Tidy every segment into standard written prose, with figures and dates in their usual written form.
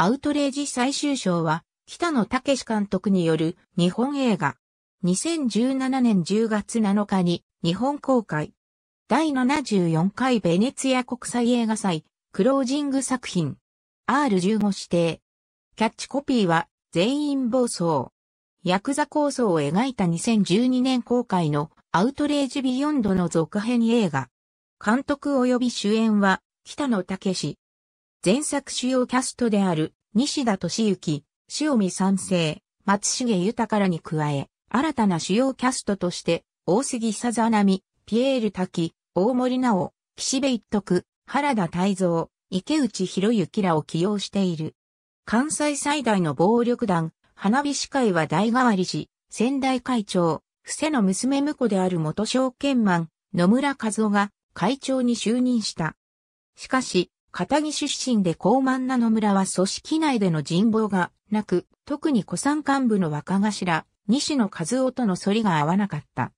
アウトレイジ最終章は、北野武監督による日本映画。2017年10月7日に日本公開。第74回ベネツィア国際映画祭、クロージング作品。R15 指定。キャッチコピーは、全員暴走。ヤクザ抗争を描いた2012年公開のアウトレイジビヨンドの続編映画。監督及び主演は、北野武。前作主要キャストである、西田敏行、塩見三成、松重豊に加え、新たな主要キャストとして、大杉さざなみ、ピエール滝、大森奈緒、岸部一徳、原田泰造、池内博之らを起用している。関西最大の暴力団、花火師会は代替わりし、先代会長、布施の娘婿である元証券マン、野村和夫が会長に就任した。しかし、片木出身で高慢な野村は組織内での人望がなく、特に古参幹部の若頭、西野和夫との反りが合わなかった。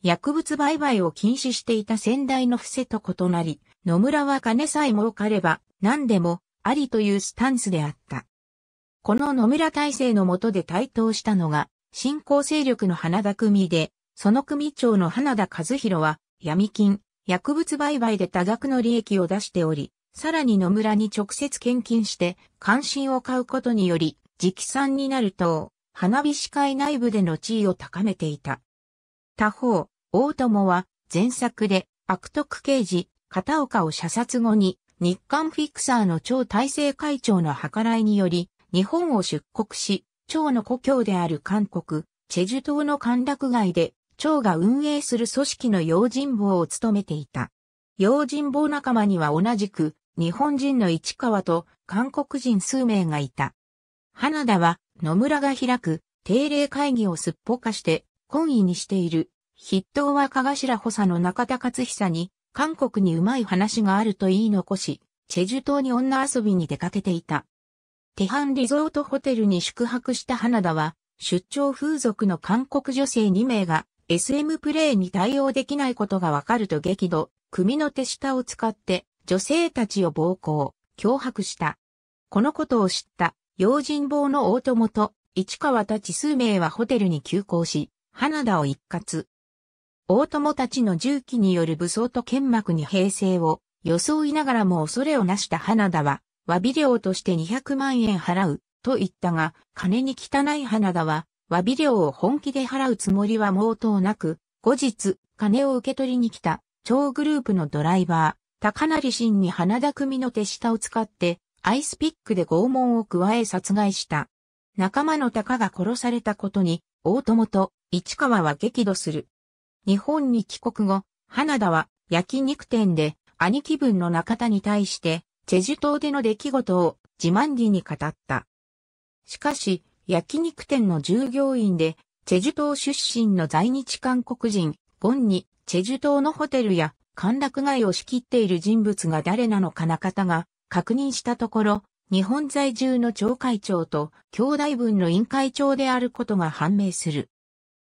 薬物売買を禁止していた先代の布施と異なり、野村は金さえ儲かれば何でもありというスタンスであった。この野村体制の下で台頭したのが、新興勢力の花田組で、その組長の花田和弘は、闇金、薬物売買で多額の利益を出しており、さらに野村に直接献金して、関心を買うことにより、直参になると、花火師会内部での地位を高めていた。他方、大友は、前作で、悪徳刑事、片岡を射殺後に、日刊フィクサーの張大成会長の計らいにより、日本を出国し、張の故郷である韓国、チェジュ島の歓楽街で、張が運営する組織の用心棒を務めていた。用心棒仲間には同じく、日本人の市川と韓国人数名がいた。花田は野村が開く定例会議をすっぽかして懇意にしている。筆頭は若頭補佐の中田勝久に韓国にうまい話があると言い残し、チェジュ島に女遊びに出かけていた。テハンリゾートホテルに宿泊した花田は出張風俗の韓国女性2名が SM プレイに対応できないことがわかると激怒、組の手下を使って女性たちを暴行、脅迫した。このことを知った、用心棒の大友と、市川たち数名はホテルに急行し、花田を一括。大友たちの銃器による武装と剣幕に平静を装いながらも恐れをなした花田は、詫び料として200万円払う、と言ったが、金に汚い花田は、詫び料を本気で払うつもりは毛頭なく、後日、金を受け取りに来た、超グループのドライバー。高成慎に花田組の手下を使って、アイスピックで拷問を加え殺害した。仲間の高が殺されたことに、大友と市川は激怒する。日本に帰国後、花田は焼肉店で兄貴分の中田に対して、チェジュ島での出来事を自慢げに語った。しかし、焼肉店の従業員で、チェジュ島出身の在日韓国人、ゴンに、チェジュ島のホテルや、歓楽街を仕切っている人物が誰なのか中田が確認したところ、日本在住の張会長と兄弟分の委員会長であることが判明する。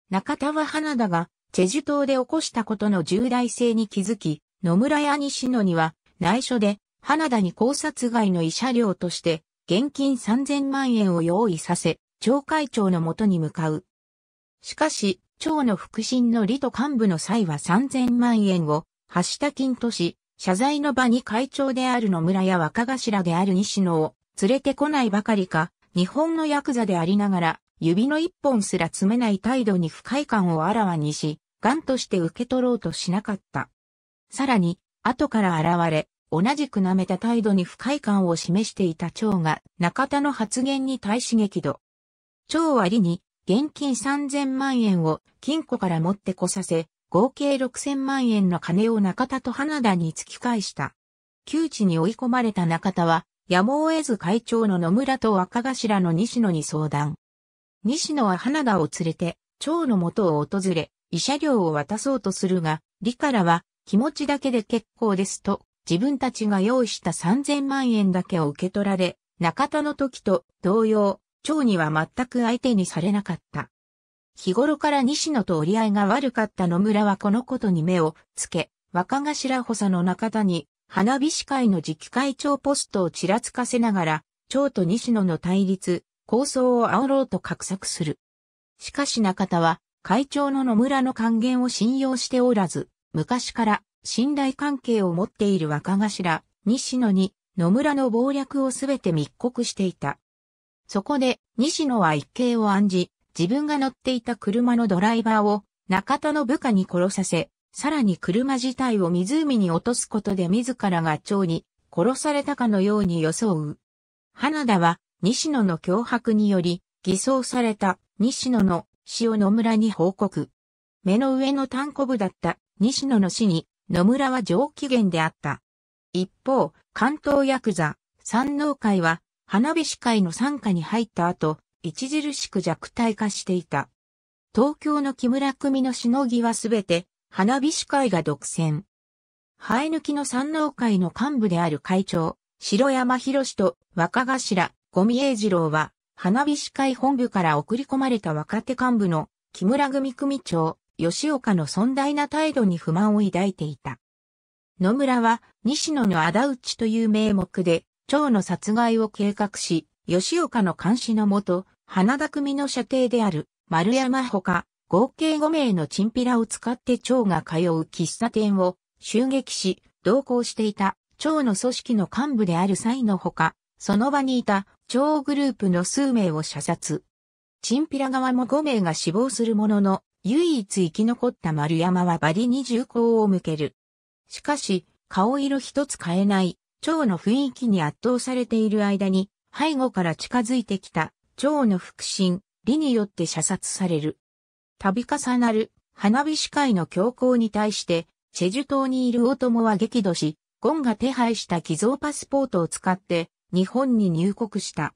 中田は花田がチェジュ島で起こしたことの重大性に気づき、野村や西野には内緒で花田に考察外の慰謝料として現金3000万円を用意させ、張会長の元に向かう。しかし、張の腹心の李と幹部の際は3000万円を貸した金とし、謝罪の場に会長である野村や若頭である西野を連れてこないばかりか、日本のヤクザでありながら、指の一本すら詰めない態度に不快感をあらわにし、頑として受け取ろうとしなかった。さらに、後から現れ、同じく舐めた態度に不快感を示していた張が、中田の発言に対し激怒。張は李に、現金3000万円を金庫から持ってこさせ、合計6000万円の金を中田と花田に突き返した。窮地に追い込まれた中田は、やむを得ず会長の野村と若頭の西野に相談。西野は花田を連れて、張の元を訪れ、慰謝料を渡そうとするが、李からは、気持ちだけで結構ですと、自分たちが用意した3000万円だけを受け取られ、中田の時と同様、張には全く相手にされなかった。日頃から西野と折り合いが悪かった野村はこのことに目をつけ、若頭補佐の中田に花火師会の次期会長ポストをちらつかせながら、張と西野の対立、抗争を煽ろうと画策する。しかし中田は会長の野村の諫言を信用しておらず、昔から信頼関係を持っている若頭、西野に野村の謀略をすべて密告していた。そこで西野は一計を案じ、自分が乗っていた車のドライバーを中田の部下に殺させ、さらに車自体を湖に落とすことで自らが張に殺されたかのように装う。花田は西野の脅迫により偽装された西野の死を野村に報告。目の上の炭鉱部だった西野の死に野村は上機嫌であった。一方、関東ヤクザ、山王会は花火師会の傘下に入った後、著しく弱体化していた。東京の木村組のしのぎはすべて花火師会が独占。生え抜きの山王会の幹部である会長、城山博と若頭、五味栄次郎は、花火師会本部から送り込まれた若手幹部の木村組組長、吉岡の尊大な態度に不満を抱いていた。野村は西野の仇討ちという名目で、張の殺害を計画し、吉岡の監視のもと、花田組の舎弟である丸山ほか、合計5名のチンピラを使って張が通う喫茶店を襲撃し、同行していた張の組織の幹部である蔡のほか、その場にいた張グループの数名を射殺。チンピラ側も5名が死亡するものの、唯一生き残った丸山はバリに銃口を向ける。しかし、顔色一つ変えない、張の雰囲気に圧倒されている間に、背後から近づいてきた、張の腹心、李によって射殺される。度重なる、花火師会の強行に対して、チェジュ島にいる大友は激怒し、権が手配した偽造パスポートを使って、日本に入国した。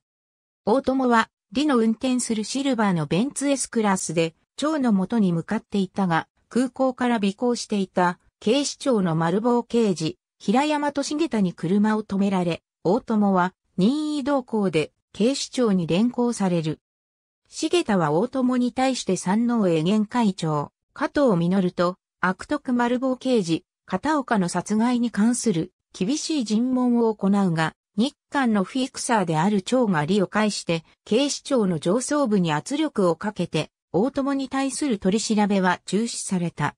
大友は、李の運転するシルバーのベンツ S クラスで、張の元に向かっていたが、空港から尾行していた、警視庁の丸坊刑事、平山利下に車を止められ、大友は、任意同行で、警視庁に連行される。重田は大友に対して山王営現会長、加藤実と、悪徳丸坊刑事、片岡の殺害に関する厳しい尋問を行うが、日韓のフィクサーである張が李を介して、警視庁の上層部に圧力をかけて、大友に対する取り調べは中止された。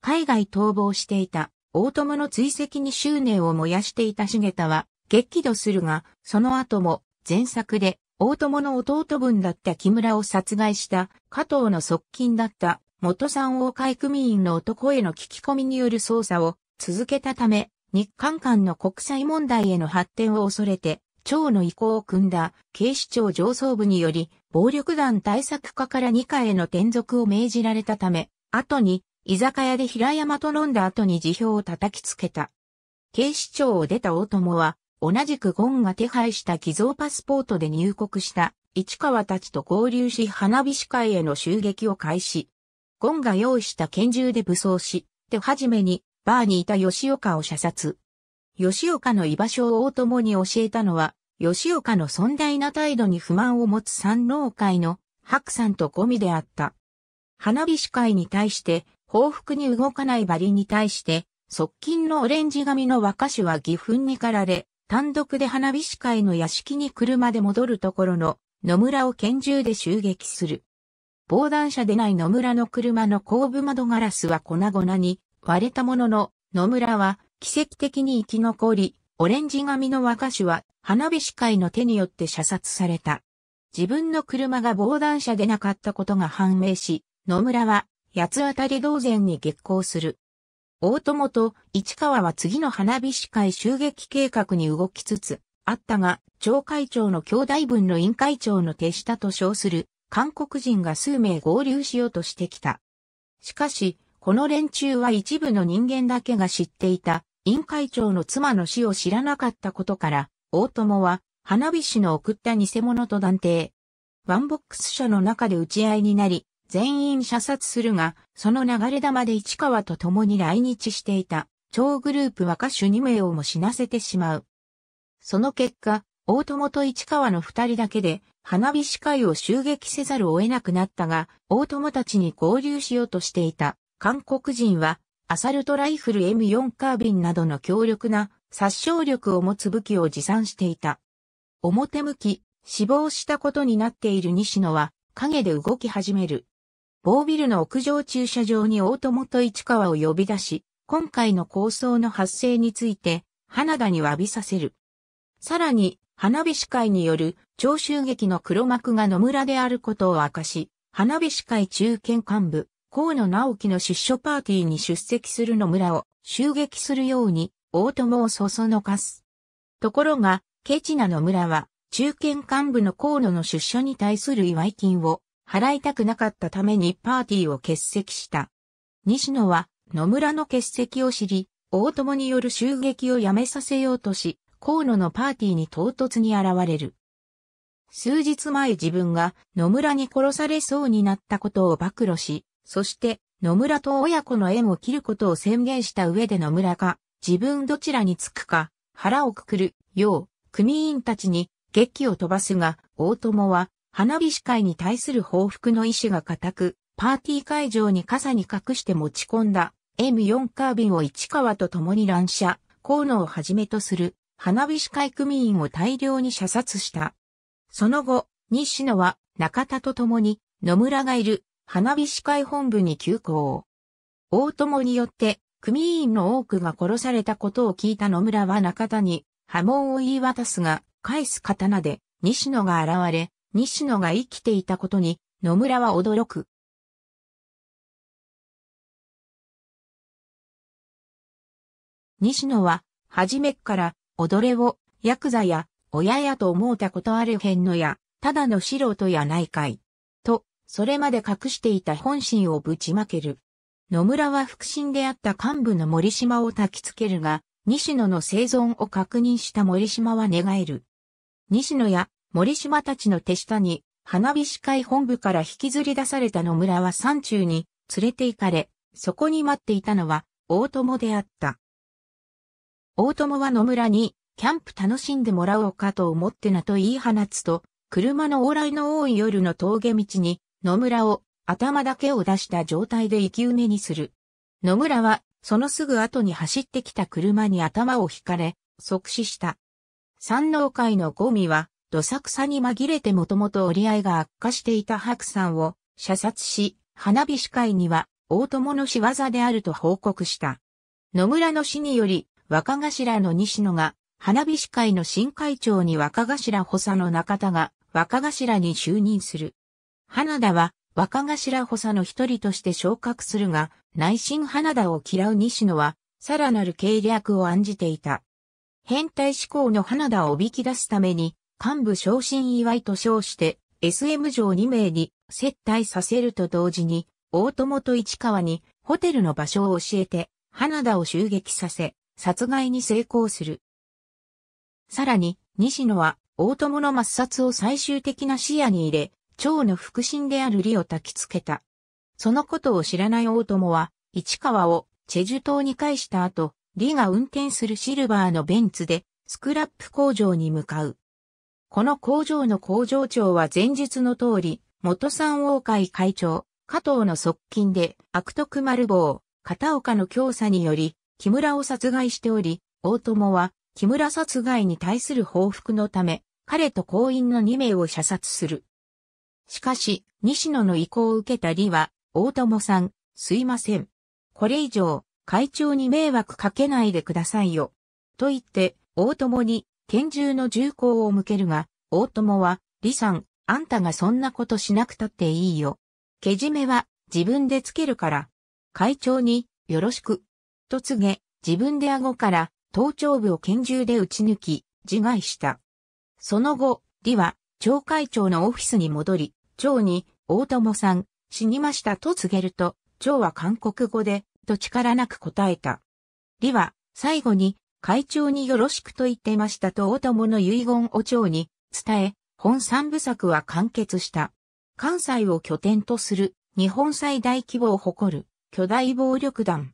海外逃亡していた大友の追跡に執念を燃やしていた重田は、激怒するが、その後も、前作で、大友の弟分だった木村を殺害した、加藤の側近だった、元山王会組員の男への聞き込みによる捜査を続けたため、日韓間の国際問題への発展を恐れて、張の意向を組んだ警視庁上層部により、暴力団対策課から二課への転属を命じられたため、後に、居酒屋で平山と飲んだ後に辞表を叩きつけた。警視庁を出た大友は、同じく権が手配した偽造パスポートで入国した市川たちと合流し花火師会への襲撃を開始。権が用意した拳銃で武装し、手始めにバーにいた吉岡を射殺。吉岡の居場所を大友に教えたのは、吉岡の尊大な態度に不満を持つ山王会の白さんと五味であった。花火師会に対して、報復に動かないバリに対して、側近のオレンジ髪の若手は義憤にかられ、単独で花火師会の屋敷に車で戻るところの野村を拳銃で襲撃する。防弾車でない野村の車の後部窓ガラスは粉々に割れたものの、野村は奇跡的に生き残り、オレンジ髪の若手は花火師会の手によって射殺された。自分の車が防弾車でなかったことが判明し、野村は八つ当たり同然に激高する。大友と市川は次の花火師会襲撃計画に動きつつあったが、張会長の兄弟分の尹会長の手下と称する韓国人が数名合流しようとしてきた。しかし、この連中は一部の人間だけが知っていた尹会長の妻の死を知らなかったことから、大友は花火師の送った偽物と断定。ワンボックス車の中で撃ち合いになり、全員射殺するが、その流れ弾で市川と共に来日していた、張グループ若手2名をも死なせてしまう。その結果、大友と市川の2人だけで、花火師会を襲撃せざるを得なくなったが、大友たちに合流しようとしていた、韓国人は、アサルトライフル M4 カービンなどの強力な殺傷力を持つ武器を持参していた。表向き、死亡したことになっている西野は、陰で動き始める。某ビルの屋上駐車場に大友と市川を呼び出し、今回の抗争の発生について、花田に詫びさせる。さらに、花火師会による長州劇の黒幕が野村であることを明かし、花火師会中堅幹部、河野直樹の出所パーティーに出席する野村を襲撃するように、大友をそそのかす。ところが、ケチな野村は、中堅幹部の河野の出所に対する祝い金を払いたくなかったためにパーティーを欠席した。西野は野村の欠席を知り、大友による襲撃をやめさせようとし、河野のパーティーに唐突に現れる。数日前自分が野村に殺されそうになったことを暴露し、そして野村と親子の縁を切ることを宣言した上で野村が自分どちらにつくか腹をくくるよう組員たちに檄を飛ばすが、大友は花火師会に対する報復の意志が固く、パーティー会場に傘に隠して持ち込んだ M4 カービンを市川と共に乱射、河野をはじめとする花火師会組員を大量に射殺した。その後、西野は中田と共に野村がいる花火師会本部に急行。大友によって組員の多くが殺されたことを聞いた野村は中田に波紋を言い渡すが、返す刀で西野が現れ、西野が生きていたことに野村は驚く。西野は、初めっから、踊れを、ヤクザや、親やと思うたことあれへんのや、ただの素人やないかい。と、それまで隠していた本心をぶちまける。野村は腹心であった幹部の森島を焚きつけるが、西野の生存を確認した森島は寝返る。西野や森島たちの手下に花火師会本部から引きずり出された野村は山中に連れて行かれ、そこに待っていたのは大友であった。大友は野村にキャンプ楽しんでもらおうかと思ってなと言い放つと、車の往来の多い夜の峠道に野村を頭だけを出した状態で生き埋めにする。野村はそのすぐ後に走ってきた車に頭をひかれ、即死した。山王会の五味は、どさくさに紛れてもともと折り合いが悪化していた白さんを射殺し、花火師会には大友の仕業であると報告した。野村の死により、若頭の西野が、花火師会の新会長に若頭補佐の中田が若頭に就任する。花田は、若頭補佐の一人として昇格するが、内心花田を嫌う西野は、さらなる計略を案じていた。変態志向の花田をおびき出すために、幹部昇進祝いと称して、SM 嬢2名に接待させると同時に、大友と市川にホテルの場所を教えて、花田を襲撃させ、殺害に成功する。さらに、西野は、大友の抹殺を最終的な視野に入れ、張の腹心である李を焚きつけた。そのことを知らない大友は、市川をチェジュ島に返した後、李が運転するシルバーのベンツで、スクラップ工場に向かう。この工場の工場長は前述の通り、元山王会会長、加藤の側近で、悪徳丸坊、片岡の教唆により、木村を殺害しており、大友は、木村殺害に対する報復のため、彼と行員の2名を射殺する。しかし、西野の意向を受けた李は、大友さん、すいません。これ以上、会長に迷惑かけないでくださいよ。と言って、大友に、拳銃の銃口を向けるが、大友は、李さん、あんたがそんなことしなくたっていいよ。けじめは、自分でつけるから。会長に、よろしく。と告げ、自分で顎から、頭頂部を拳銃で撃ち抜き、自害した。その後、李は、張会長のオフィスに戻り、張に、大友さん、死にましたと告げると、張は韓国語で、と力なく答えた。李は、最後に、会長によろしくと言ってましたと大友の遺言を張に伝え、本三部作は完結した。関西を拠点とする、日本最大規模を誇る、巨大暴力団。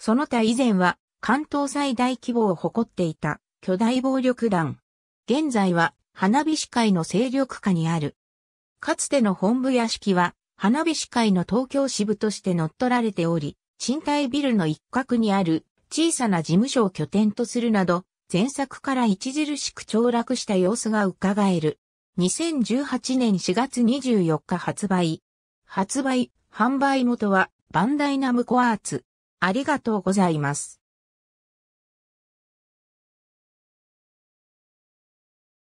その他以前は、関東最大規模を誇っていた、巨大暴力団。現在は、花火師会の勢力下にある。かつての本部屋敷は、花火師会の東京支部として乗っ取られており、賃貸ビルの一角にある小さな事務所を拠点とするなど、前作から著しく凋落した様子が伺える。2018年4月24日発売。販売元はバンダイナムコアーツ。ありがとうございます。